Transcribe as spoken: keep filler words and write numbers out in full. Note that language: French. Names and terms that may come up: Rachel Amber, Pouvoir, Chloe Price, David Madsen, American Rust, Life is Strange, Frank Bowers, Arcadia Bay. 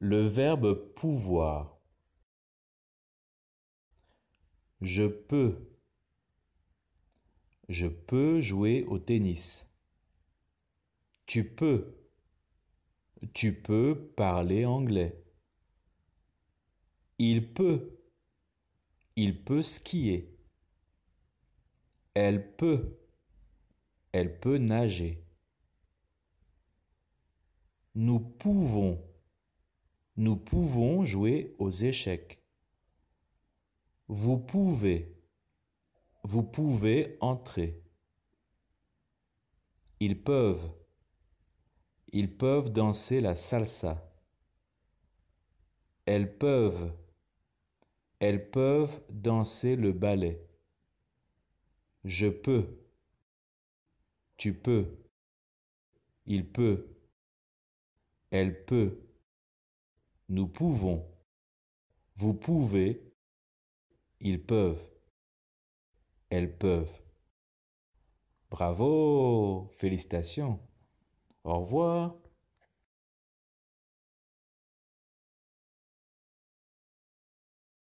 Le verbe pouvoir. Je peux. Je peux jouer au tennis. Tu peux. Tu peux parler anglais. Il peut. Il peut skier. Elle peut. Elle peut nager. Nous pouvons. Nous pouvons jouer aux échecs. Vous pouvez. Vous pouvez entrer. Ils peuvent. Ils peuvent danser la salsa. Elles peuvent. Elles peuvent danser le ballet. Je peux. Tu peux. Il peut. Elle peut. Nous pouvons. Vous pouvez. Ils peuvent. Elles peuvent. Bravo! Félicitations. Au revoir.